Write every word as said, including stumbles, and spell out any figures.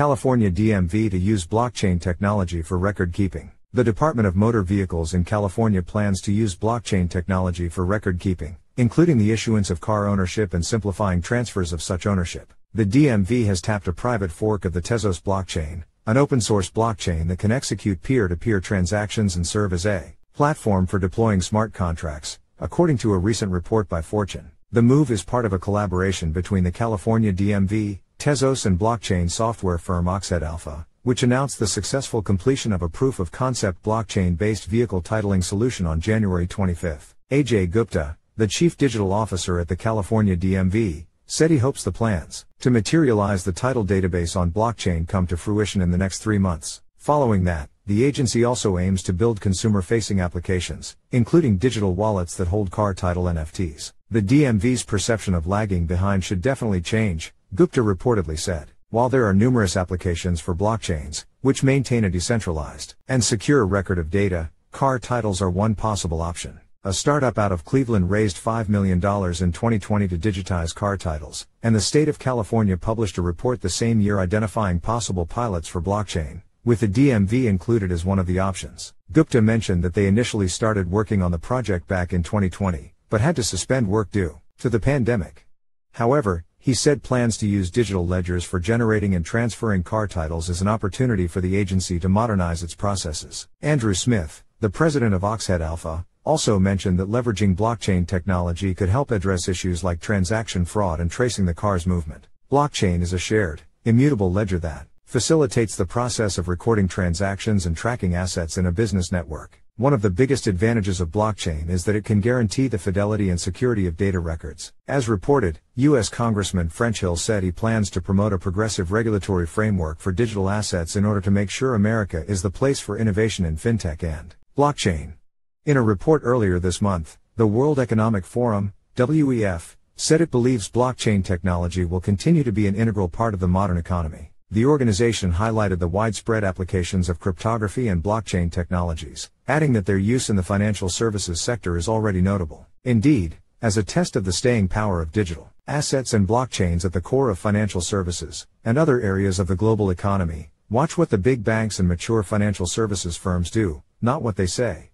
California D M V to use blockchain technology for record keeping. The Department of Motor Vehicles in California plans to use blockchain technology for record keeping, including the issuance of car ownership and simplifying transfers of such ownership. The D M V has tapped a private fork of the Tezos blockchain, an open-source blockchain that can execute peer-to-peer transactions and serve as a platform for deploying smart contracts, according to a recent report by Fortune. The move is part of a collaboration between the California D M V, Tezos and blockchain software firm Oxhead Alpha, which announced the successful completion of a proof-of-concept blockchain-based vehicle titling solution on January twenty-fifth. A J Gupta, the chief digital officer at the California D M V, said he hopes the plans to materialize the title database on blockchain come to fruition in the next three months. Following that, the agency also aims to build consumer-facing applications, including digital wallets that hold car title N F Ts. The D M V's perception of lagging behind should definitely change, Gupta reportedly said. While there are numerous applications for blockchains, which maintain a decentralized and secure record of data, car titles are one possible option. A startup out of Cleveland raised five million dollars in twenty twenty to digitize car titles, and the state of California published a report the same year identifying possible pilots for blockchain, with the D M V included as one of the options. Gupta mentioned that they initially started working on the project back in twenty twenty, but had to suspend work due to the pandemic. However, he said plans to use digital ledgers for generating and transferring car titles is an opportunity for the agency to modernize its processes. Andrew Smith, the president of Oxhead Alpha, also mentioned that leveraging blockchain technology could help address issues like transaction fraud and tracing the car's movement. Blockchain is a shared, immutable ledger that facilitates the process of recording transactions and tracking assets in a business network. One of the biggest advantages of blockchain is that it can guarantee the fidelity and security of data records. As reported, U S Congressman French Hill said he plans to promote a progressive regulatory framework for digital assets in order to make sure America is the place for innovation in fintech and blockchain. In a report earlier this month, the World Economic Forum, W E F, said it believes blockchain technology will continue to be an integral part of the modern economy. The organization highlighted the widespread applications of cryptography and blockchain technologies, adding that their use in the financial services sector is already notable. Indeed, as a test of the staying power of digital assets and blockchains at the core of financial services and other areas of the global economy, watch what the big banks and mature financial services firms do, not what they say.